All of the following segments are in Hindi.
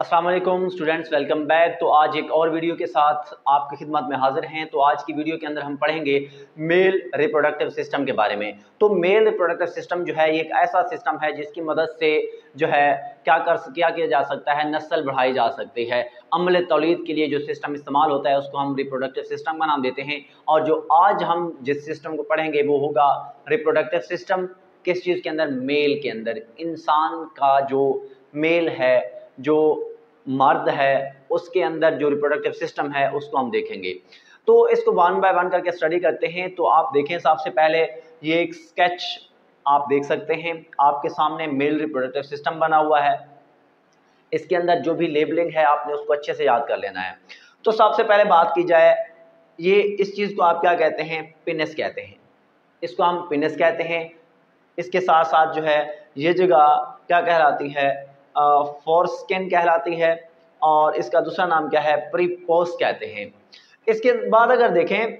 अस्सलाम वालेकुम स्टूडेंट्स, वेलकम बैक। तो आज एक और वीडियो के साथ आपकी खिदमत में हाजिर हैं। तो आज की वीडियो के अंदर हम पढ़ेंगे मेल रिप्रोडक्टिव सिस्टम के बारे में। तो मेल रिप्रोडक्टिव सिस्टम जो है ये एक ऐसा सिस्टम है जिसकी मदद से जो है क्या किया जा सकता है, नस्ल बढ़ाई जा सकती है। अमल तौलीद के लिए जो सिस्टम इस्तेमाल होता है उसको हम रिप्रोडक्टिव सिस्टम का नाम देते हैं। और जो आज हम जिस सिस्टम को पढ़ेंगे वो होगा रिप्रोडक्टिव सिस्टम। किस चीज़ के अंदर? मेल के अंदर। इंसान का जो मेल है, जो मर्द है, उसके अंदर जो रिप्रोडक्टिव सिस्टम है उसको हम देखेंगे। तो इसको वन बाय वन करके स्टडी करते हैं। तो आप देखें, सबसे पहले ये एक स्केच आप देख सकते हैं, आपके सामने मेल रिप्रोडक्टिव सिस्टम बना हुआ है। इसके अंदर जो भी लेबलिंग है आपने उसको अच्छे से याद कर लेना है। तो सबसे पहले बात की जाए, ये इस चीज़ को आप क्या कहते हैं? पिनिस कहते हैं। इसको हम पिनिस कहते हैं। इसके साथ साथ जो है ये जगह क्या कहलाती है? फोरस्किन कहलाती है। और इसका दूसरा नाम क्या है? प्रीपोस कहते हैं। इसके बाद अगर देखें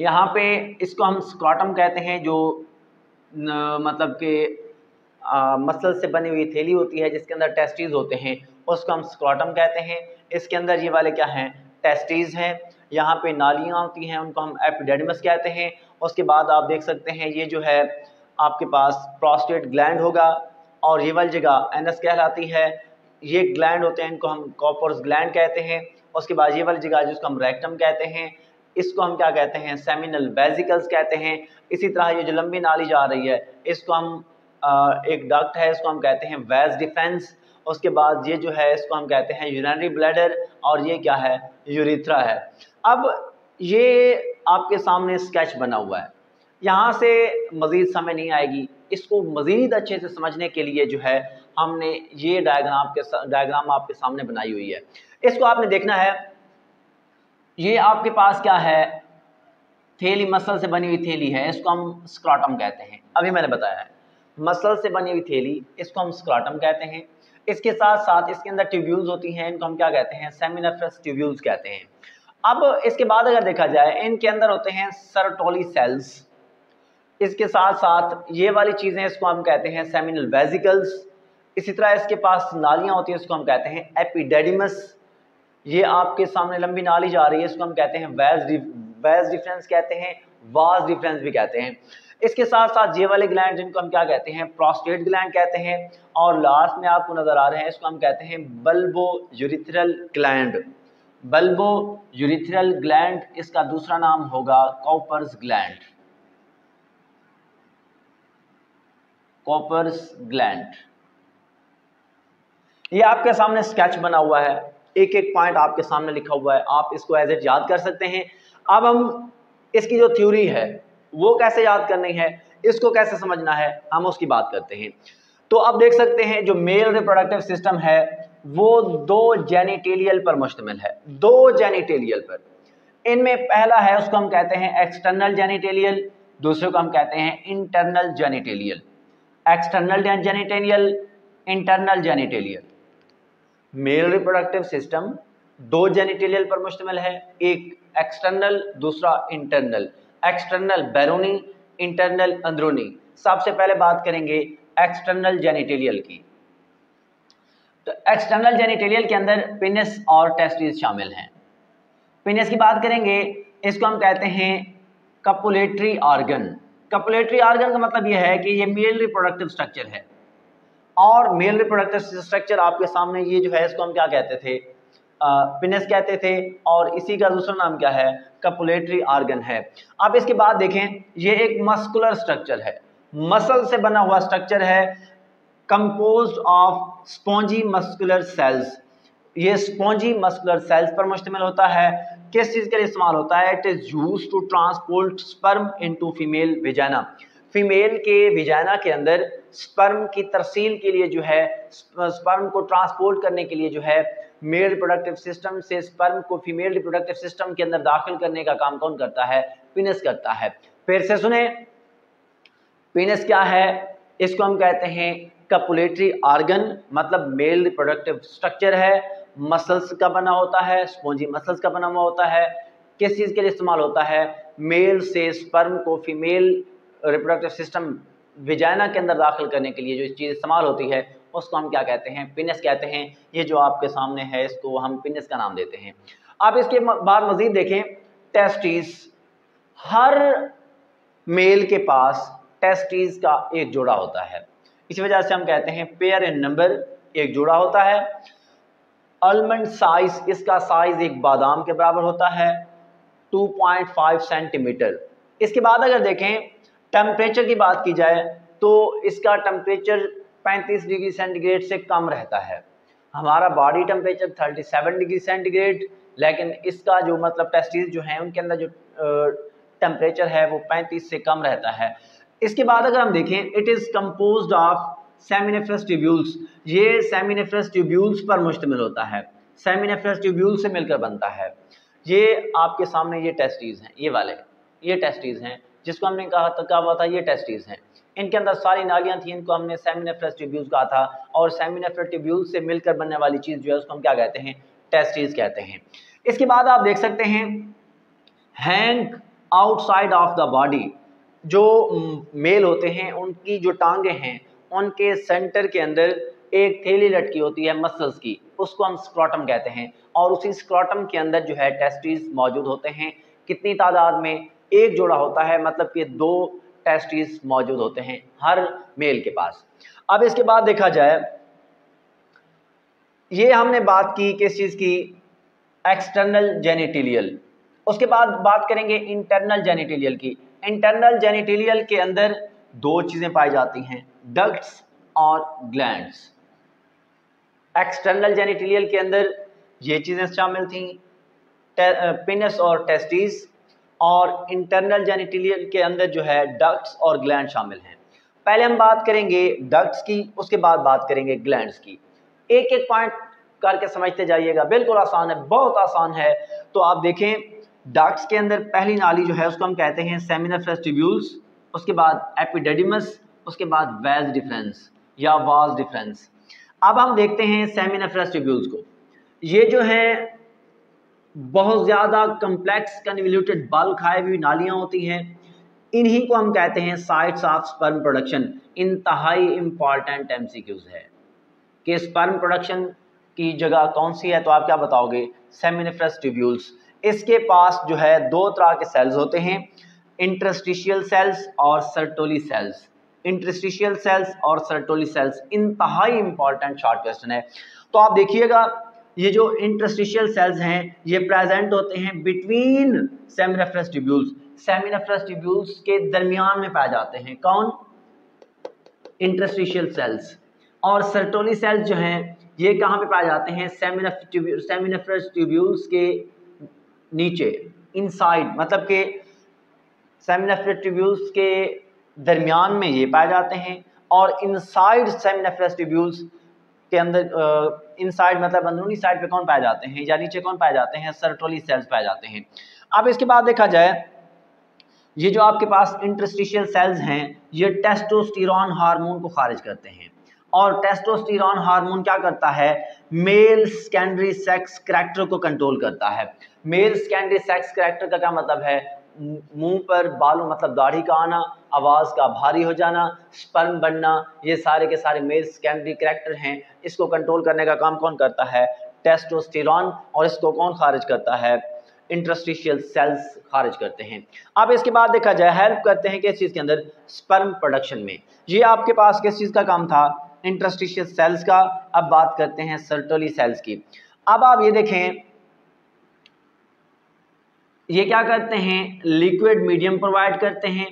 यहाँ पे, इसको हम स्क्रॉटम कहते हैं, जो मतलब कि मसल से बनी हुई थैली होती है जिसके अंदर टेस्टीज होते हैं, उसको हम स्क्रॉटम कहते हैं। इसके अंदर ये वाले क्या हैं? टेस्टीज हैं। यहाँ पे नालियाँ होती हैं, उनको हम एपिडेडमस कहते हैं। उसके बाद आप देख सकते हैं ये जो है आपके पास प्रोस्टेट ग्लैंड होगा। और ये वाली जगह एनस कहलाती है। ये ग्लैंड होते हैं, इनको हम कॉपर्स ग्लैंड कहते हैं। उसके बाद ये वाली जगह जिसको हम रेक्टम कहते हैं, इसको हम क्या कहते हैं? सेमिनल वेसिकल्स कहते हैं। इसी तरह ये जो लंबी नाली जा रही है, इसको हम एक डक्ट है, इसको हम कहते हैं वेस डिफेंस। उसके बाद ये जो है इसको हम कहते हैं यूरिनरी ब्लैडर। और ये क्या है? यूरिथ्रा है। अब ये आपके सामने स्केच बना हुआ है, यहाँ से मज़ीद समय नहीं आएगी। इसको मज़ीद अच्छे से समझने के लिए जो है हमने ये डायग्राम आपके सामने बनाई हुई है। इसको आपने देखना है। ये आपके पास क्या है? थैली, मसल से बनी हुई थैली है। इसको हम स्क्रॉटम कहते हैं। अभी मैंने बताया है, मसल से बनी हुई थैली, इसको हम स्क्रॉटम कहते हैं। इसके साथ साथ इसके अंदर ट्यूब्यूल्स होती हैं, इनको हम क्या कहते हैं? सेमिनिफरस ट्यूब्यूल्स कहते हैं। अब इसके बाद अगर देखा जाए, इनके अंदर होते हैं सर्टोली सेल्स। इसके साथ साथ ये वाली चीज़ें, इसको हम कहते हैं सेमिनल वेसिकल्स। इसी तरह इसके पास नालियाँ होती हैं, इसको हम कहते हैं एपिडेडिमस। ये आपके सामने लंबी नाली जा रही है, इसको हम कहते हैं वेस डिफरेंस कहते हैं, वास डिफरेंस भी कहते हैं। इसके साथ साथ ये वाले ग्लैंड, जिनको हम क्या कहते हैं? प्रोस्टेट ग्लैंड कहते हैं। और लास्ट में आपको नज़र आ रहे हैं, इसको हम कहते हैं bulbourethral gland. Bulbourethral gland, इसका दूसरा नाम होगा कॉपर्स ग्लैंड। Cowper's gland. ये आपके सामने स्केच बना हुआ है, एक एक पॉइंट आपके सामने लिखा हुआ है। आप इसको एज इट याद कर सकते हैं। अब हम इसकी जो थ्योरी है वो कैसे याद करनी है, इसको कैसे समझना है, हम उसकी बात करते हैं। तो आप देख सकते हैं जो मेल रिप्रोडक्टिव सिस्टम है वो दो जेनिटेलियल पर मुश्तमिल है। दो जेनिटेलियल पर। इनमें पहला है, उसको हम कहते हैं एक्सटर्नल जेनिटेलियल, दूसरे को हम कहते हैं internal genitalia. External genitalia, internal genitalia. Male reproductive system दो जेनिटेलियल पर मुश्तमिल है, एक एक्सटर्नल, दूसरा इंटरनल। एक्सटर्नल बैरूनी, इंटरनल अंदरूनी। सबसे पहले बात करेंगे एक्सटर्नल जेनिटेलियल की। तो एक्सटर्नल जेनिटेलियल के अंदर पिनिस और टेस्टिस शामिल हैं। पिनिस की बात करेंगे, इसको हम कहते हैं कपुलेटरी ऑर्गन। कपुलेटरी ऑर्गन का मतलब यह है कि ये मेल रिप्रोडक्टिव स्ट्रक्चर है। और मेल रिप्रोडक्टिव स्ट्रक्चर आपके सामने ये जो है, इसको हम क्या कहते थे? पिनिस कहते थे। और इसी का दूसरा नाम क्या है? कपुलेटरी ऑर्गन है। अब इसके बाद देखें, ये एक मस्कुलर स्ट्रक्चर है, मसल से बना हुआ स्ट्रक्चर है, composed of spongy muscular cells. ये स्पॉन्जी मस्कुलर सेल्स पर मुश्तमिल होता है। किस चीज़ के लिए इस्तेमाल होता है? It is use to transport sperm into female vagina. Female के विजाना के अंदर स्पर्म की तरसील के लिए जो है, स्पर्म को ट्रांसपोर्ट करने के लिए जो है, मेल रिप्रोडक्टिव सिस्टम से स्पर्म को फीमेल रिप्रोडक्टिव सिस्टम के अंदर दाखिल करने का काम कौन करता है? पिनिस करता है। फिर से सुने, पिनिस क्या है? इसको हम कहते हैं कपुलेटरी ऑर्गन, मतलब मेल रिप्रोडक्टिव स्ट्रक्चर है, मसल्स का बना होता है, स्पॉन्जी मसल्स का बना हुआ होता है। किस चीज़ के लिए इस्तेमाल होता है? मेल से स्पर्म को फीमेल रिप्रोडक्टिव सिस्टम विजाइना के अंदर दाखिल करने के लिए जो चीज़ इस्तेमाल होती है उसको हम क्या कहते हैं, पिनिस कहते हैं। ये जो आपके सामने है इसको हम पिनिस का नाम देते हैं। आप इसके बाद मजीद देखें, टेस्टिस, हर मेल के पास टेस्टिस का एक जोड़ा होता है, इसी वजह से हम कहते हैं पेयर इन नंबर, एक जोड़ा होता है। आलमंड साइज, इसका साइज एक बादाम के बराबर होता है, 2.5 सेंटीमीटर। इसके बाद अगर देखें टेम्परेचर की बात की जाए तो इसका टेम्परेचर 35 डिग्री सेंटीग्रेड से कम रहता है। हमारा बॉडी टेम्परेचर 37 डिग्री सेंटीग्रेड, लेकिन इसका जो मतलब टेस्टिस जो है उनके अंदर जो टेम्परेचर है वो 35 से कम रहता है। इसके बाद अगर हम देखें, it is compose of seminiferous tubules, ये सेमिनिफरस ट्यूब्यूल्स पर मुश्तमिल होता है, सेमिनिफरस ट्यूब्यूल से मिलकर बनता है। ये आपके सामने ये टेस्टिस हैं, ये वाले ये टेस्टिस हैं जिसको हमने कहा था ये टेस्टिस हैं। इनके अंदर सारी नालियां थी, इनको हमने सेमिनिफरस ट्यूब्यूल्स कहा था, और सेमिनिफरस ट्यूब्यूल्स से मिलकर बनने वाली चीज़ जो है उसको हम क्या कहते हैं, टेस्टिस कहते हैं। इसके बाद आप देख सकते हैं hang outside of the body, जो मेल होते हैं उनकी जो टांगें हैं उनके सेंटर के अंदर एक थैली लटकी होती है मसल्स की, उसको हम स्क्रॉटम कहते हैं, और उसी स्क्रॉटम के अंदर जो है टेस्टिस मौजूद होते हैं। कितनी तादाद में? एक जोड़ा होता है, मतलब कि 2 टेस्टिस मौजूद होते हैं हर मेल के पास। अब इसके बाद देखा जाए, ये हमने बात की किस चीज़ की, एक्सटर्नल जेनिटिलियल। उसके बाद बात करेंगे इंटरनल जेनिटिलियल की। इंटरनल जेनिटिलियल के अंदर 2 चीज़ें पाई जाती हैं, डक्ट्स और ग्लैंड्स। एक्सटर्नल जेनिटिलियल के अंदर ये चीज़ें शामिल थीं, पिनिस और टेस्टिस, और इंटरनल जेनिटिलियल के अंदर जो है डक्ट्स और ग्लैंड शामिल हैं। पहले हम बात करेंगे डक्ट्स की, उसके बाद बात करेंगे ग्लैंड्स की। एक एक पॉइंट करके समझते जाइएगा, बिल्कुल आसान है, बहुत आसान है। तो आप देखें डक्ट्स के अंदर पहली नाली जो है उसको हम कहते हैं सेमिनिफरस ट्यूब्यूल्स, उसके बाद एपिडेडिमस, उसके बाद वैज डिफरेंस या वाज डिफरेंस। अब हम देखते हैं सेमिनिफरस ट्यूब्यूल्स को। ये जो है बहुत ज़्यादा कम्प्लेक्स कन्वल्यूटेड बल खाए हुई नालियाँ होती हैं, इन्हीं को हम कहते हैं साइट्स ऑफ स्पर्म प्रोडक्शन। इंतहाई इम्पॉर्टेंट एमसीक्यूज है कि स्पर्म प्रोडक्शन की जगह कौन सी है, तो आप क्या बताओगे, सेमिनिफरस ट्यूब्यूल्स। इसके पास जो है 2 तरह के सेल्स होते हैं, इंटरस्टिशियल सेल्स और सर्टोली सेल्स। इंटरस्टिशियल सेल्स और सर्टोली सेल्स इंतहाई इम्पॉर्टेंट शॉर्ट क्वेश्चन है। तो आप देखिएगा ये जो इंटरस्टिशियल सेल्स हैं ये प्रेजेंट होते हैं between seminiferous tubules, seminiferous tubules के दरमियान में पाए जाते हैं। कौन? Interstitial cells. और सर्टोली सेल्स जो हैं ये कहाँ पे पाए जाते हैं? सेमिनिफरस ट्यूब्यूल्स के नीचे, इनसाइड, मतलब के सेमिनिफरस ट्यूब्यूल्स के दरमियान में ये पाए जाते हैं, और इनसाइड सेमिनिफरस ट्यूब्यूल्स के अंदर, इनसाइड मतलब अंदरूनी साइड पे कौन पाए जाते हैं या नीचे कौन पाए जाते हैं, सर्टोली सेल्स पाए जाते हैं। अब इसके बाद देखा जाए ये जो आपके पास इंटरस्टिशियल सेल्स हैं ये टेस्टोस्टेरोन हार्मोन को खारिज करते हैं, और टेस्टोस्टेरोन हार्मोन क्या करता है, मेल सेकेंडरी सेक्स करैक्टर को कंट्रोल करता है। मेल सेकेंडरी सेक्स करैक्टर का क्या मतलब है, मुंह पर बालों मतलब दाढ़ी का आना, आवाज़ का भारी हो जाना, स्पर्म बनना, ये सारे के सारे मेल सेकेंडरी करैक्टर हैं। इसको कंट्रोल करने का काम कौन करता है, टेस्टोस्टेरोन, और इसको कौन खारिज करता है, इंटरस्टिशियल सेल्स खारिज करते हैं। अब इसके बाद देखा जाए हेल्प करते हैं किस चीज़ के अंदर, स्पर्म प्रोडक्शन में। ये आपके पास किस चीज़ का काम था, इंटरस्टिशियल सेल्स का। अब बात करते हैं सर्टोली सेल्स की। अब आप ये देखें ये क्या करते हैं, लिक्विड मीडियम प्रोवाइड करते हैं,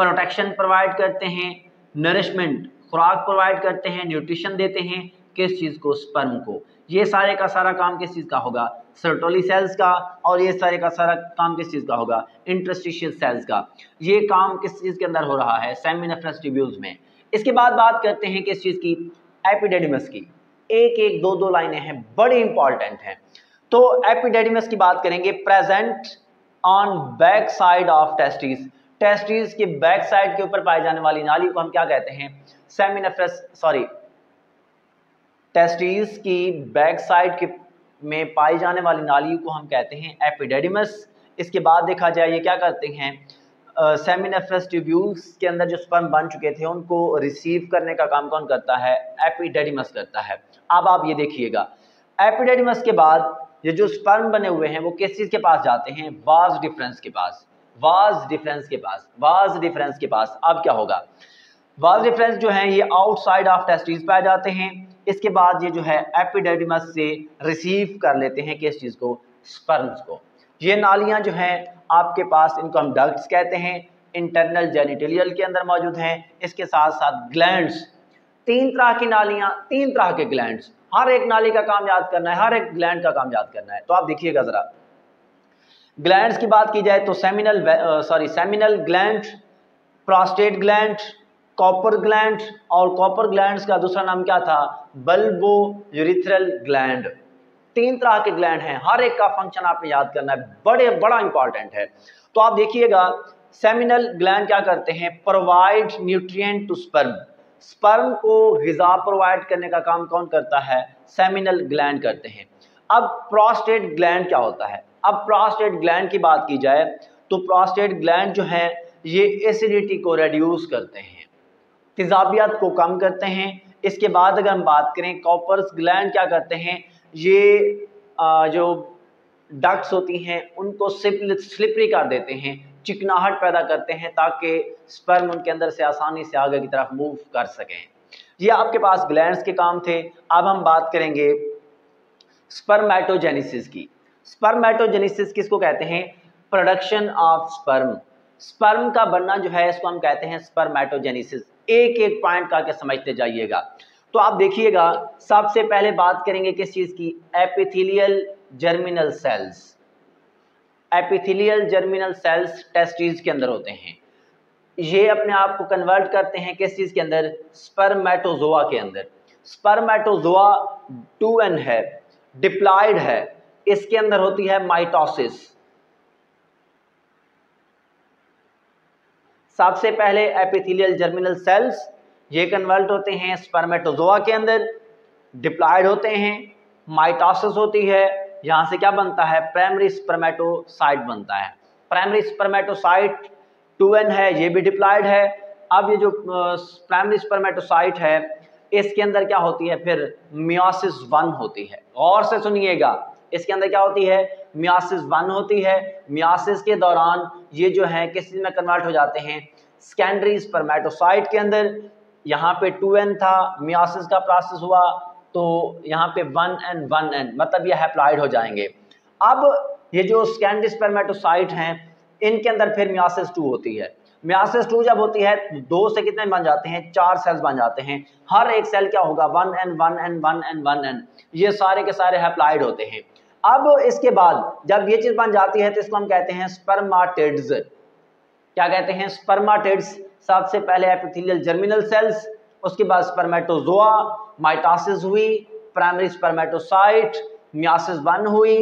प्रोटेक्शन प्रोवाइड करते हैं, नरिशमेंट खुराक प्रोवाइड करते हैं, न्यूट्रिशन देते हैं किस चीज़ को, स्पर्म को। ये सारे का सारा काम किस चीज़ का होगा, सर्टोली सेल्स का, और ये सारे का सारा काम किस चीज़ का होगा, इंटरस्टिशियल सेल्स का। ये काम किस चीज़ के अंदर हो रहा है, सेमिनिफरस ट्यूब्यूल्स में। इसके बाद बात करते हैं किस चीज़ की, एपिडेडिमस की। एक एक दो दो लाइनें हैं, बड़ी इंपॉर्टेंट हैं। तो एपिडेडिमस की बात करेंगे, present on back side of testis. Testis के बैक साइड के ऊपर पाई जाने वाली नाली को हम क्या कहते हैं, सेमिनिफरस, सॉरी, टेस्टिस की बैक साइड के में पाई जाने वाली नाली को हम कहते हैं एपिडेडिमस। इसके बाद देखा जाए ये क्या करते हैं, सेमिनेफ्रस ट्यूब्यूल्स के अंदर जो स्पर्म बन चुके थे उनको रिसीव करने का काम कौन करता है? एपिडेडिमस करता है। अब आप ये देखिएगा, एपिडेडिमस के बाद ये जो स्पर्म बने हुए हैं वो किस चीज़ के पास जाते हैं? वाज डिफरेंस के पास। वाज डिफरेंस के पास, वाज डिफरेंस के पास। अब क्या होगा, वाज डिफरेंस जो है ये आउटसाइड ऑफ टेस्टिस पाए जाते हैं। इसके बाद ये जो है एपिडेडिमस से रिसीव कर लेते हैं किस चीज़ को? स्पर्म्स को। ये नालियाँ जो हैं आपके पास, इनको हम डक्ट्स कहते हैं, इंटरनल जेनिटोलियल के अंदर मौजूद हैं। इसके साथ साथ ग्लैंड्स, तीन तरह की नालियाँ, तीन तरह के ग्लैंड्स। हर एक नाली का काम याद करना है, हर एक ग्लैंड का काम याद करना है। तो आप देखिएगा ज़रा, ग्लैंड्स की बात की जाए तो seminal gland, prostate gland, Cowper gland, और कॉपर ग्लैंड्स का दूसरा नाम क्या था? Bulbourethral gland. तीन तरह के ग्लैंड हैं, हर एक का फंक्शन आपने याद करना है, बड़ा इंपॉर्टेंट है। तो आप देखिएगा, सेमिनल ग्लैंड क्या करते हैं? Provide nutrient to sperm. Sperm को ग़िज़ा प्रोवाइड करने का काम कौन करता है? सेमिनल ग्लैंड करते हैं। अब प्रोस्टेट ग्लैंड क्या होता है? अब प्रोस्टेट ग्लैंड की बात की जाए तो प्रोस्टेट ग्लैंड जो है ये एसिडिटी को रिड्यूस करते हैं, तेजाबियत को कम करते हैं। इसके बाद अगर हम बात करें, कॉपर्स ग्लैंड क्या करते हैं? ये जो डक्ट्स होती हैं उनको स्लिपरी कर देते हैं, चिकनाहट पैदा करते हैं ताकि स्पर्म उनके अंदर से आसानी से आगे की तरफ मूव कर सकें। ये आपके पास ग्लैंड्स के काम थे। अब हम बात करेंगे स्पर्मेटोजेनेसिस की। स्पर्मेटोजेनेसिस किसको कहते हैं? Production of sperm. स्पर्म का बनना जो है इसको हम कहते हैं स्पर्मेटोजेनेसिस। एक एक पॉइंट करके समझते जाइएगा। तो आप देखिएगा, सबसे पहले बात करेंगे किस चीज़ की? Epithelial germinal cells. Epithelial germinal cells testis के अंदर होते हैं। ये अपने आप को कन्वर्ट करते हैं किस चीज़ के अंदर? स्पर्मेटोजोआ के अंदर। स्पर्मेटोजोआ 2n है, डिप्लॉयड है। इसके अंदर होती है माइटोसिस। सबसे पहले एपिथेलियल जर्मिनल सेल्स ये कन्वर्ट होते हैं स्पर्मेटोजोआ के अंदर, डिप्लॉयड होते हैं, माइटोसिस होती है। यहाँ से क्या बनता है? प्राइमरी स्पर्मेटोसाइट बनता है। प्राइमरी स्पर्मेटोसाइट 2n है, ये भी डिप्लॉयड है। अब ये जो प्राइमरी स्पर्मेटोसाइट है इसके अंदर क्या होती है? फिर मियोसिस 1 होती है। और से सुनिएगा, इसके अंदर क्या होती है? मियोसिस 1 होती है। मियोसिस के दौरान ये जो है किस चीज़ में कन्वर्ट हो जाते हैं? सेकेंडरी स्पर्मेटोसाइट के अंदर। यहाँ पे 2n था, मियोसिस का प्रोसेस हुआ तो यहाँ पे 1n 1n, मतलब ये हैप्लॉइड हो जाएंगे। अब ये जो सेकेंडरी स्पर्मेटोसाइट हैं इनके अंदर फिर मियोसिस 2 होती है। मियोसिस 2 जब होती है, 2 से कितने बन जाते हैं? 4 सेल्स बन जाते हैं। हर एक सेल क्या होगा? 1n 1n 1n 1n। ये सारे के सारे हैप्लॉइड होते हैं। अब इसके बाद जब ये चीज़ बन जाती है तो इसको हम कहते हैं स्पर्माटिड्स। क्या कहते हैं? स्पर्माटिड्स। सबसे पहले एपिथेलियल जर्मिनल सेल्स, उसके बाद स्पर्मेटोजोआ, माइटोसिस हुई, प्राइमरी स्पर्मेटोसाइट, मियोसिस 1 हुई,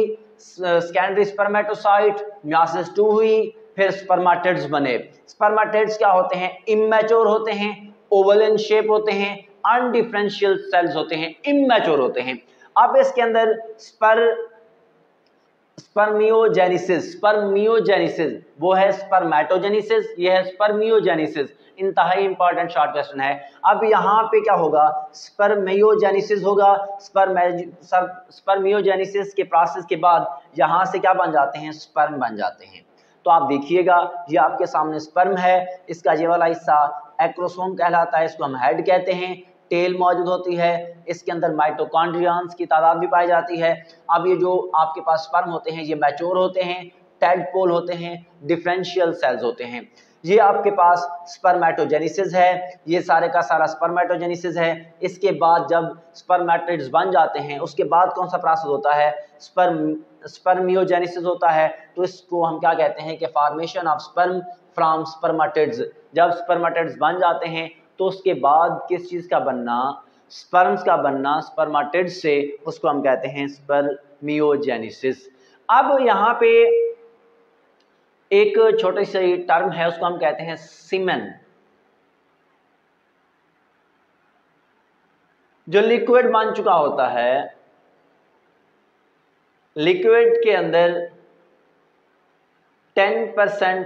सेकेंडरी स्पर्मेटोसाइट, मियोसिस 2 हुई, फिर स्पर्माटिड्स बने। स्पर्माटिड्स क्या होते हैं? इमेच्योर होते हैं, ओवल इन शेप होते हैं, अनडिफरेंशियल सेल्स होते हैं, इमेच्योर होते हैं। अब इसके अंदर स्पर्मियोजेनेसिस, वो है स्पर्मेटोजेनेसिस, ये है स्पर्मियोजेनेसिस। इंतहाई इंपॉर्टेंट शॉर्ट क्वेश्चन है। अब यहाँ पे क्या होगा? स्पर्मियोजेनेसिस होगा। स्पर्मियोजेनेसिस के प्रोसेस के बाद यहाँ से क्या बन जाते हैं? स्पर्म बन जाते हैं। तो आप देखिएगा, ये आपके सामने स्पर्म है, इसका ये वाला हिस्सा एक्रोसोम कहलाता है, इसको हम हेड कहते हैं। टेल मौजूद होती है, इसके अंदर माइटोकॉन्ड्रियंस की तादाद भी पाई जाती है। अब ये जो आपके पास स्पर्म होते हैं ये मैच्योर होते हैं, टेडपोल होते हैं, डिफरेंशियल सेल्स होते हैं। ये आपके पास स्पर्मेटोजेनेसिस है, ये सारे का सारा स्पर्मेटोजेनेसिस है। इसके बाद जब स्पर्मेटिड्स बन जाते हैं उसके बाद कौन सा प्रोसेस होता है? स्पर्मियोजेनेसिस होता है। तो इसको हम क्या कहते हैं कि formation of sperm from spermatids. जब स्पर्मेटिड्स बन जाते हैं तो उसके बाद किस चीज़ का बनना? स्पर्म्स का बनना स्पर्माटिड्स से, उसको हम कहते हैं स्पर्मियोजेनेसिस। अब यहाँ पे एक छोटी सी टर्म है, उसको हम कहते हैं सीमेन, जो लिक्विड बन चुका होता है। लिक्विड के अंदर 10%